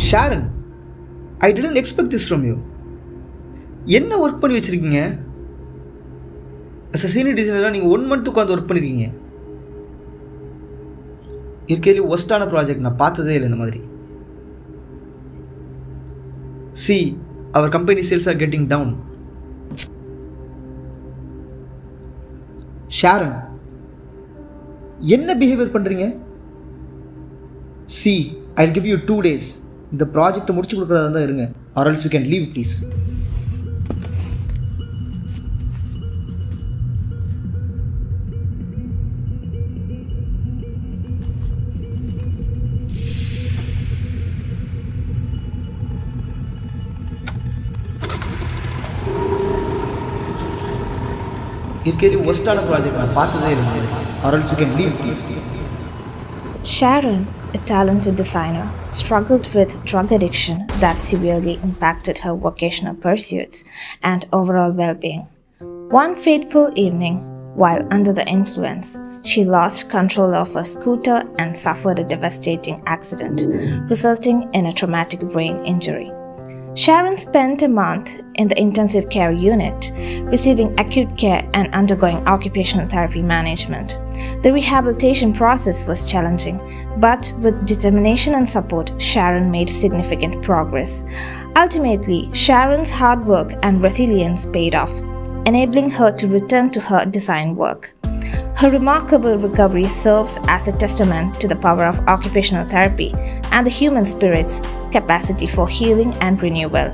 Sharon, I didn't expect this from you. Enna work panni vechirukkinga? As a senior designer neenga 1 month ku work pannirkinga. Irkeli worst ana project na paathadhe illa indha madri. See, our company sales are getting down. Sharon, enna behavior pandringa? See, I'll give you 2 days. The project முடிச்சு கொடுக்கறதா தான் இருங்க, or else you can leave please. இதுக்கேரி worst-ஆன project நான் பார்த்ததே இல்லை, or else you can leave please. Sharon, a talented designer, struggled with drug addiction that severely impacted her vocational pursuits and overall well-being. One fateful evening, while under the influence, she lost control of her scooter and suffered a devastating accident, resulting in a traumatic brain injury. Sharon spent a month in the intensive care unit, receiving acute care and undergoing occupational therapy management. The rehabilitation process was challenging, but with determination and support, Sharon made significant progress. Ultimately, Sharon's hard work and resilience paid off, enabling her to return to her design work. Her remarkable recovery serves as a testament to the power of occupational therapy and the human spirit's capacity for healing and renewal.